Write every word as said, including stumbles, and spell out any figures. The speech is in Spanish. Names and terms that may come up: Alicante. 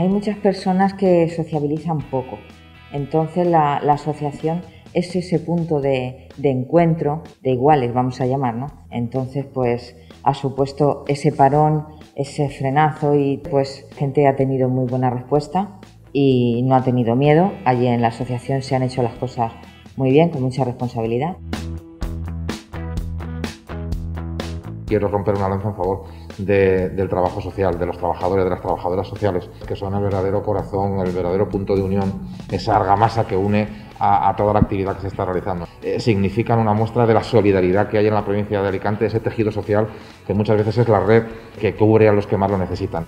hay muchas personas que sociabilizan poco, entonces la, la asociación es ese punto de, de encuentro de iguales, vamos a llamar, ¿no? Entonces, pues ha supuesto ese parón, ese frenazo y pues gente ha tenido muy buena respuesta y no ha tenido miedo. Allí en la asociación se han hecho las cosas muy bien, con mucha responsabilidad. Quiero romper una lanza en favor de, del trabajo social, de los trabajadores, de las trabajadoras sociales, que son el verdadero corazón, el verdadero punto de unión, esa argamasa que une a, a toda la actividad que se está realizando. Eh, significan una muestra de la solidaridad que hay en la provincia de Alicante, ese tejido social que muchas veces es la red que cubre a los que más lo necesitan.